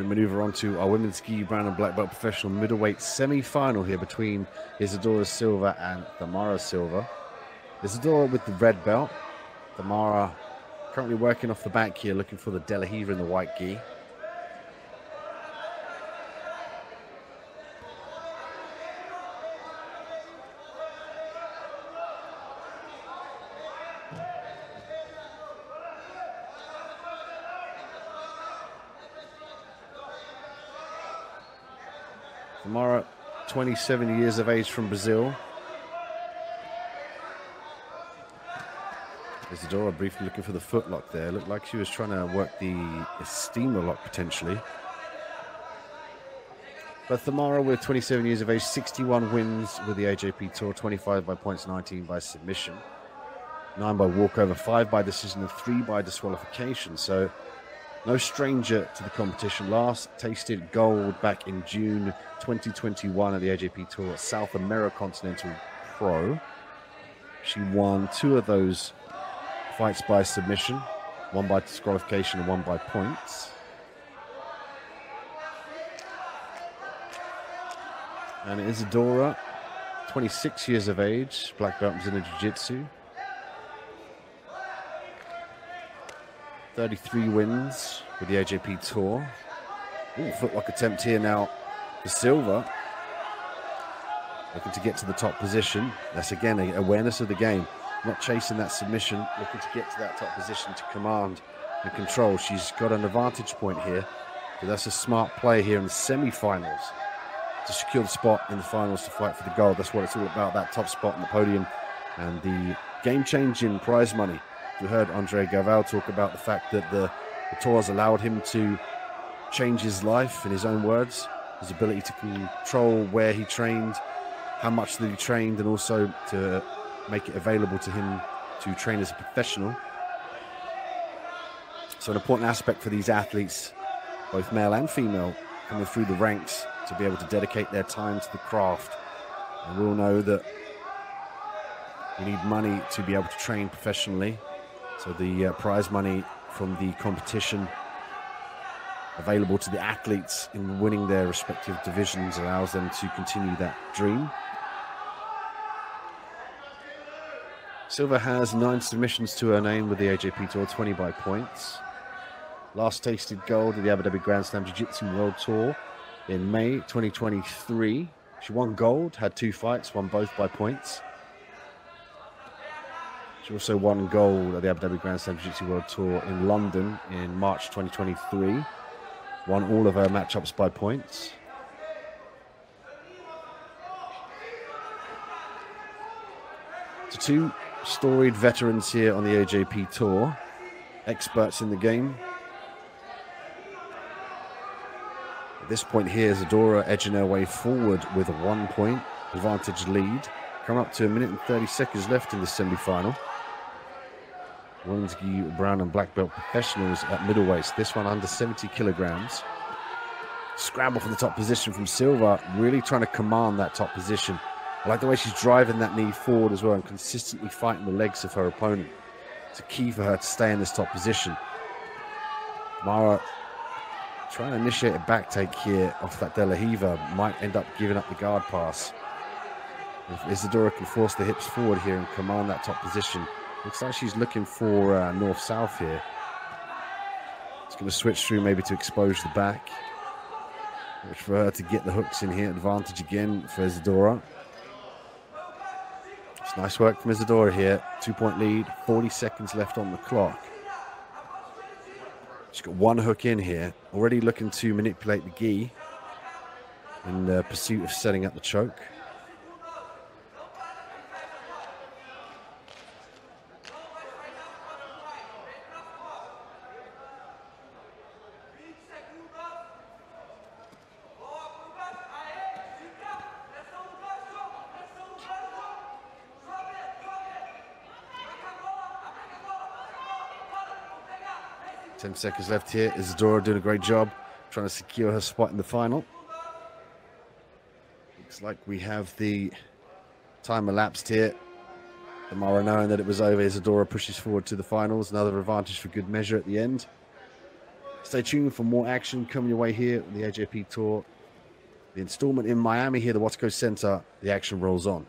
We maneuver onto our women's ski brown and black belt professional middleweight semi-final here between Isadora Silva and Thamara Silva. Isadora with the red belt. Thamara currently working off the back here, looking for the Delahiva in the white gi. Thamara, 27 years of age, from Brazil. Isadora briefly looking for the footlock there. Looked like she was trying to work the steamer lock potentially. But Thamara, with 27 years of age, 61 wins with the AJP Tour, 25 by points, 19 by submission, 9 by walkover, 5 by decision, and 3 by disqualification. So no stranger to the competition. Last tasted gold back in June 2021 at the AJP Tour South America Continental Pro. She won 2 of those fights by submission, 1 by disqualification and 1 by points. And Isadora, 26 years of age, black belt in Jiu-Jitsu. 33 wins with the AJP Tour. Ooh, footlock attempt here now for Silva. Looking to get to the top position. That's again an awareness of the game. Not chasing that submission, looking to get to that top position to command and control. She's got an advantage point here, but that's a smart play here in the semi-finals to secure the spot in the finals to fight for the gold. That's what it's all about, that top spot on the podium and the game-changing prize money. We heard Andre Gaval talk about the fact that the tour has allowed him to change his life, in his own words, his ability to control where he trained, how much that he trained, and also to make it available to him to train as a professional. So an important aspect for these athletes, both male and female, coming through the ranks, to be able to dedicate their time to the craft. And we all know that you need money to be able to train professionally. So the prize money from the competition available to the athletes in winning their respective divisions allows them to continue that dream. Silva has 9 submissions to her name with the AJP Tour, 20 by points. Last tasted gold at the Abu Dhabi Grand Slam Jiu-Jitsu World Tour in May 2023. She won gold, had 2 fights, won both by points. She also won gold at the Abu Dhabi Grand Slam Jiu-Jitsu World Tour in London in March 2023. Won all of her matchups by points. So 2 storied veterans here on the AJP Tour, experts in the game. At this point here, Isadora edging her way forward with a 1-point advantage lead. Come up to a minute and 30 seconds left in the semi-final. Women's gi brown and black belt professionals at middleweights. This one under 70 kilograms. Scramble for the top position from Silva, really trying to command that top position. I like the way she's driving that knee forward as well and consistently fighting the legs of her opponent. It's a key for her to stay in this top position. Mara trying to initiate a back take here off that Delahiva. Might end up giving up the guard pass. If Isadora can force the hips forward here and command that top position. Looks like she's looking for north-south here. It's going to switch through maybe to expose the back, which for her to get the hooks in here. Advantage again for Isadora. It's nice work from Isadora here. 2-point lead, 40 seconds left on the clock. She's got 1 hook in here. Already looking to manipulate the gi in the pursuit of setting up the choke. Ten seconds left here. Isadora doing a great job, trying to secure her spot in the final. Looks like we have the time elapsed here. Thamara, knowing that it was over, Isadora pushes forward to the finals. Another advantage for good measure at the end. Stay tuned for more action coming your way here on the AJP Tour. The installment in Miami here, the Watsco Center, the action rolls on.